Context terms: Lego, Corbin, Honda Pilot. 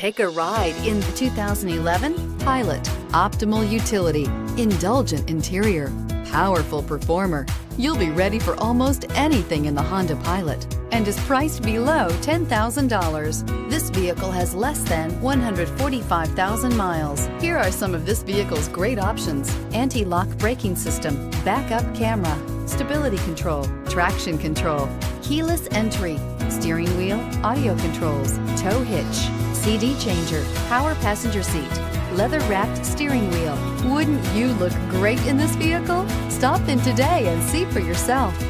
Take a ride in the 2011 Pilot. Optimal utility, indulgent interior, powerful performer. You'll be ready for almost anything in the Honda Pilot and is priced below $10,000. This vehicle has less than 145,000 miles. Here are some of this vehicle's great options: anti-lock braking system, backup camera, stability control, traction control, keyless entry, steering wheel audio controls, tow hitch, CD changer, power passenger seat, leather-wrapped steering wheel. Wouldn't you look great in this vehicle? Stop in today and see for yourself.